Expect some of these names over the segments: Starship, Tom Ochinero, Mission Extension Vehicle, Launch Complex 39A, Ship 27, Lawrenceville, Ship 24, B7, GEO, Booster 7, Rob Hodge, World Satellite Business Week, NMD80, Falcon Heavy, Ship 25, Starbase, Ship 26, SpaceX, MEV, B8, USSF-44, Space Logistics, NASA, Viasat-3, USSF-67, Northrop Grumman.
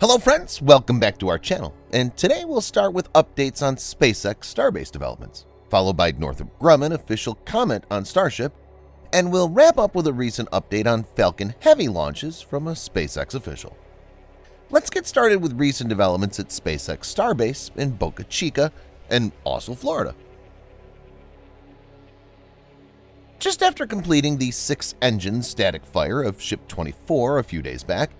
Hello friends, welcome back to our channel, and today we'll start with updates on SpaceX Starbase developments, followed by Northrop Grumman official comment on Starship, and we'll wrap up with a recent update on Falcon Heavy launches from a SpaceX official. Let's get started with recent developments at SpaceX Starbase in Boca Chica and also Florida. Just after completing the 6-engine static fire of Ship 24 a few days back,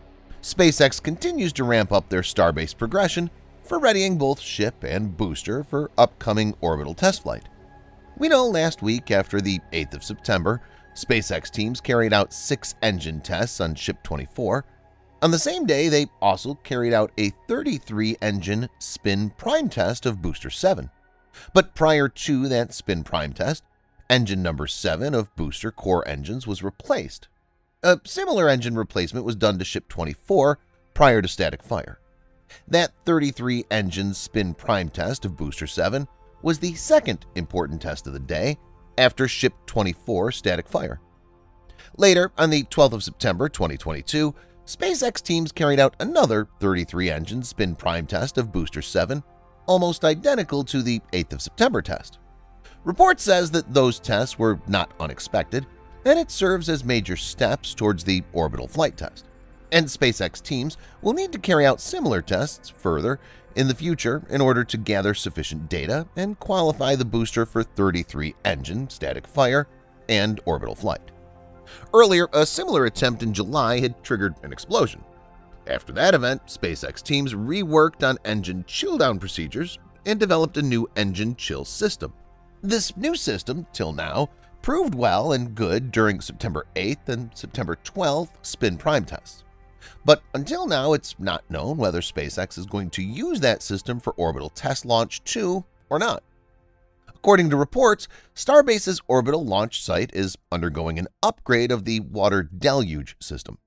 SpaceX continues to ramp up their Starbase progression for readying both Ship and Booster for upcoming orbital test flight. We know last week, after the 8th of September, SpaceX teams carried out 6-engine tests on Ship 24. On the same day, they also carried out a 33-engine spin prime test of Booster 7. But prior to that spin prime test, engine number 7 of Booster core engines was replaced. A similar engine replacement was done to Ship 24 prior to static fire. That 33-engine spin prime test of Booster 7 was the second important test of the day after Ship 24 static fire. Later, on the 12th of September 2022, SpaceX teams carried out another 33-engine spin prime test of Booster 7, almost identical to the 8th of September test. Report says that those tests were not unexpected, and it serves as major steps towards the orbital flight test. And SpaceX teams will need to carry out similar tests further in the future in order to gather sufficient data and qualify the booster for 33-engine static fire and orbital flight. Earlier, a similar attempt in July had triggered an explosion. After that event, SpaceX teams reworked on engine chill-down procedures and developed a new engine chill system. This new system, till now, proved well and good during September 8th and September 12th spin prime tests. But until now, it's not known whether SpaceX is going to use that system for orbital test launch 2 or not. According to reports, Starbase's orbital launch site is undergoing an upgrade of the water deluge system.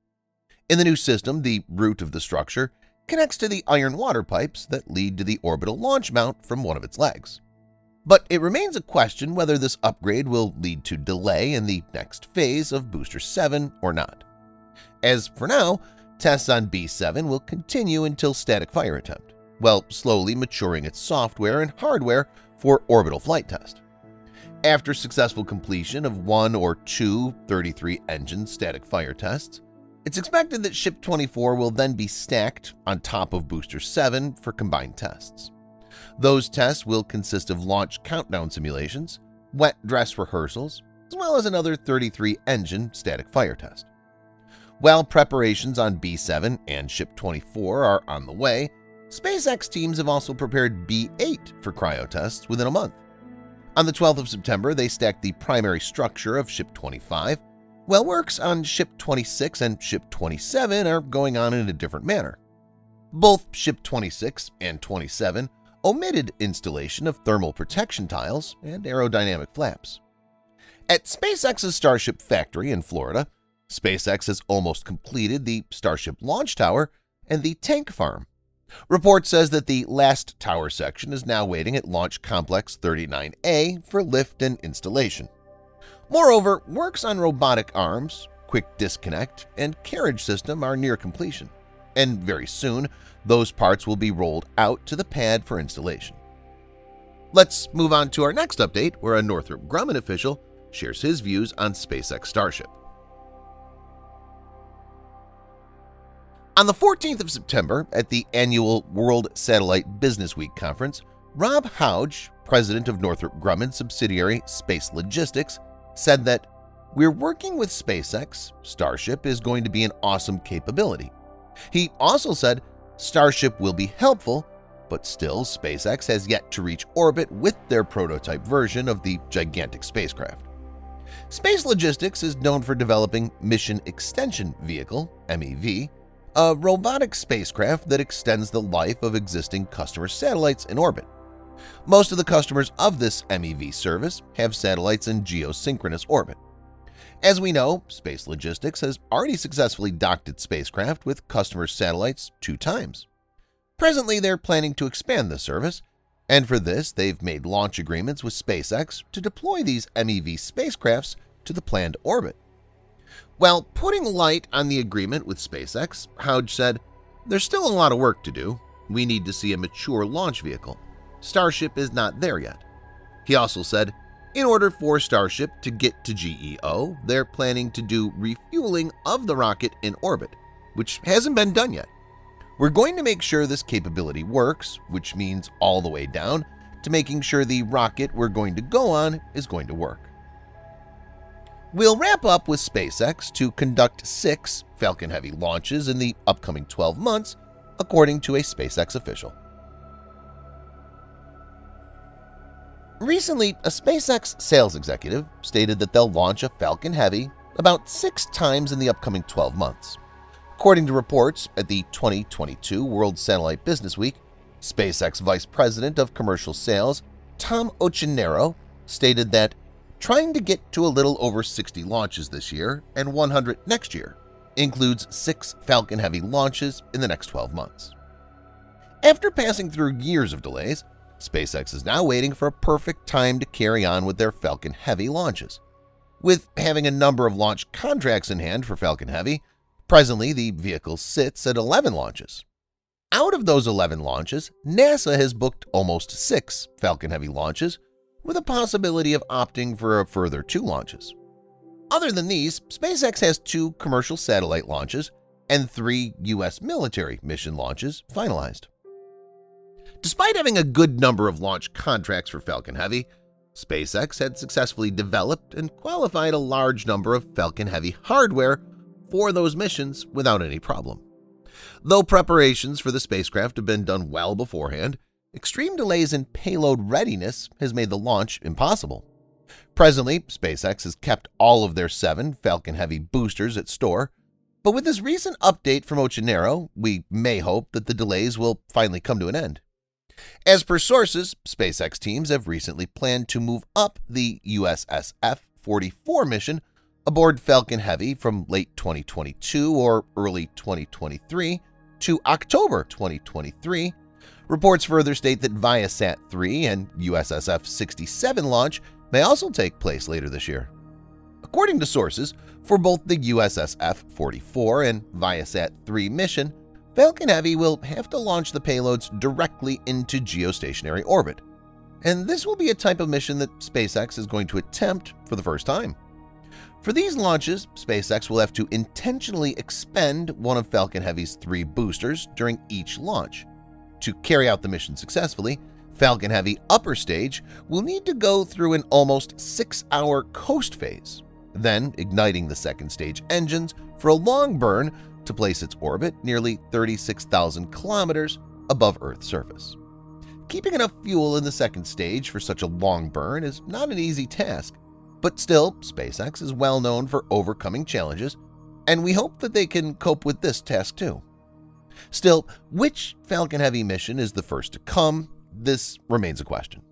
In the new system, the root of the structure connects to the iron water pipes that lead to the orbital launch mount from one of its legs. But it remains a question whether this upgrade will lead to delay in the next phase of Booster 7 or not. As for now, tests on B7 will continue until static fire attempt, while slowly maturing its software and hardware for orbital flight test. After successful completion of one or two 33-engine static fire tests, it's expected that Ship 24 will then be stacked on top of Booster 7 for combined tests. Those tests will consist of launch countdown simulations, wet dress rehearsals, as well as another 33-engine static fire test. While preparations on B7 and Ship 24 are on the way, SpaceX teams have also prepared B8 for cryo tests within a month. On the 12th of September, they stacked the primary structure of Ship 25, while works on Ship 26 and Ship 27 are going on in a different manner. Both Ship 26 and 27 omitted installation of thermal protection tiles and aerodynamic flaps. At SpaceX's Starship factory in Florida, SpaceX has almost completed the Starship launch tower and the tank farm. Report says that the last tower section is now waiting at Launch Complex 39A for lift and installation. Moreover, works on robotic arms, quick disconnect, and carriage system are near completion, and very soon, those parts will be rolled out to the pad for installation. Let's move on to our next update, where a Northrop Grumman official shares his views on SpaceX Starship. On the 14th of September, at the annual World Satellite Business Week conference, Rob Hodge, president of Northrop Grumman subsidiary Space Logistics, said that, "We're working with SpaceX. Starship is going to be an awesome capability." He also said, "Starship will be helpful, but still SpaceX has yet to reach orbit with their prototype version of the gigantic spacecraft." Space Logistics is known for developing Mission Extension Vehicle, MEV, a robotic spacecraft that extends the life of existing customer satellites in orbit. Most of the customers of this MEV service have satellites in geosynchronous orbit. As we know, Space Logistics has already successfully docked its spacecraft with customer satellites 2 times. Presently, they're planning to expand the service, and for this they've made launch agreements with SpaceX to deploy these MEV spacecrafts to the planned orbit. While putting light on the agreement with SpaceX, Hodge said, "There's still a lot of work to do. We need to see a mature launch vehicle. Starship is not there yet." He also said, in order for Starship to get to GEO, they're planning to do refueling of the rocket in orbit, which hasn't been done yet. "We're going to make sure this capability works, which means all the way down to making sure the rocket we're going to go on is going to work." We'll wrap up with SpaceX to conduct 6 Falcon Heavy launches in the upcoming 12 months, according to a SpaceX official. Recently, a SpaceX sales executive stated that they'll launch a Falcon Heavy about 6 times in the upcoming 12 months. According to reports at the 2022 World Satellite Business Week, SpaceX Vice President of Commercial Sales Tom Ochinero stated that trying to get to a little over 60 launches this year and 100 next year includes 6 Falcon Heavy launches in the next 12 months. After passing through years of delays, SpaceX is now waiting for a perfect time to carry on with their Falcon Heavy launches. With having a number of launch contracts in hand for Falcon Heavy, presently the vehicle sits at 11 launches. Out of those 11 launches, NASA has booked almost 6 Falcon Heavy launches, with a possibility of opting for a further 2 launches. Other than these, SpaceX has 2 commercial satellite launches and 3 U.S. military mission launches finalized. Despite having a good number of launch contracts for Falcon Heavy, SpaceX had successfully developed and qualified a large number of Falcon Heavy hardware for those missions without any problem. Though preparations for the spacecraft have been done well beforehand, extreme delays in payload readiness has made the launch impossible. Presently, SpaceX has kept all of their 7 Falcon Heavy boosters at store, but with this recent update from Ochinero, we may hope that the delays will finally come to an end. As per sources, SpaceX teams have recently planned to move up the USSF-44 mission aboard Falcon Heavy from late 2022 or early 2023 to October 2023. Reports further state that Viasat-3 and USSF-67 launch may also take place later this year. According to sources, for both the USSF-44 and Viasat-3 mission, Falcon Heavy will have to launch the payloads directly into geostationary orbit, and this will be a type of mission that SpaceX is going to attempt for the first time. For these launches, SpaceX will have to intentionally expend one of Falcon Heavy's 3 boosters during each launch. To carry out the mission successfully, Falcon Heavy upper stage will need to go through an almost 6-hour coast phase, then igniting the second stage engines for a long burn to place its orbit nearly 36,000 kilometers above Earth's surface. Keeping enough fuel in the second stage for such a long burn is not an easy task, but still, SpaceX is well known for overcoming challenges, and we hope that they can cope with this task too. Still, which Falcon Heavy mission is the first to come? This remains a question.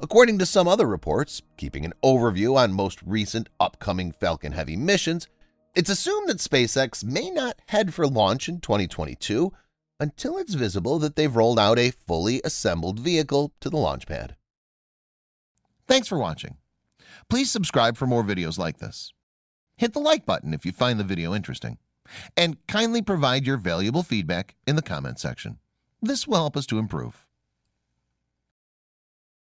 According to some other reports, keeping an overview on most recent upcoming Falcon Heavy missions, it's assumed that SpaceX may not head for launch in 2022 until it's visible that they've rolled out a fully assembled vehicle to the launch pad. Thanks for watching. Please subscribe for more videos like this. Hit the like button if you find the video interesting, and kindly provide your valuable feedback in the comment section. This will help us to improve.